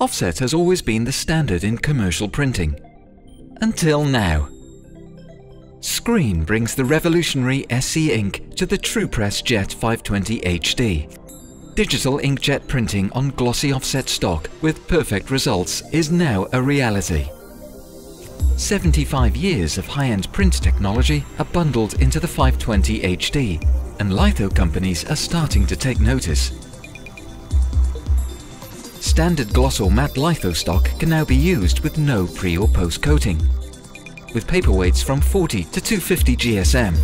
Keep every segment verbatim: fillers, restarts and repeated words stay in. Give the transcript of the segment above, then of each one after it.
Offset has always been the standard in commercial printing. Until now. Screen brings the revolutionary S C Ink to the Truepress Jet five twenty H D. Digital inkjet printing on glossy offset stock with perfect results is now a reality. seventy-five years of high-end print technology are bundled into the five twenty H D, and litho companies are starting to take notice. Standard gloss or matte litho stock can now be used with no pre or post coating, with paperweights from forty to two hundred fifty G S M.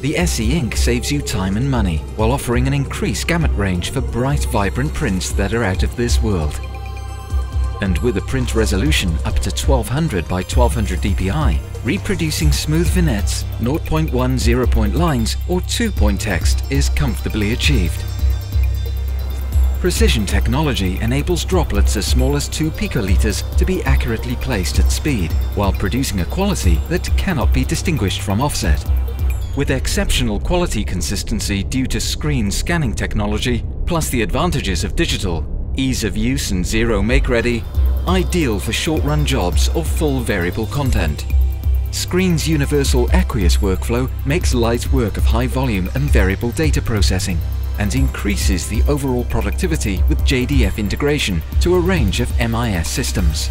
The S C Ink saves you time and money while offering an increased gamut range for bright, vibrant prints that are out of this world. And with a print resolution up to twelve hundred by twelve hundred D P I, reproducing smooth vignettes, zero point one, zero point lines or two point text is comfortably achieved. Precision technology enables droplets as small as two picoliters to be accurately placed at speed, while producing a quality that cannot be distinguished from offset. With exceptional quality consistency due to screen scanning technology, plus the advantages of digital, ease of use and zero make-ready, ideal for short-run jobs or full variable content. Screen's universal aqueous workflow makes light work of high volume and variable data processing, and increases the overall productivity with J D F integration to a range of M I S systems.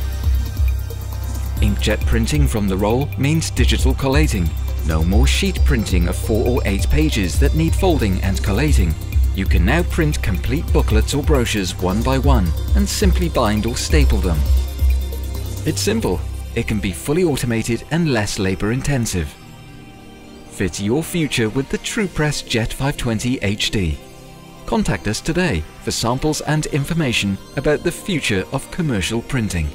Inkjet printing from the roll means digital collating. No more sheet printing of four or eight pages that need folding and collating. You can now print complete booklets or brochures one by one and simply bind or staple them. It's simple. It can be fully automated and less labor intensive. Fit your future with the Truepress Jet five twenty H D. Contact us today for samples and information about the future of commercial printing.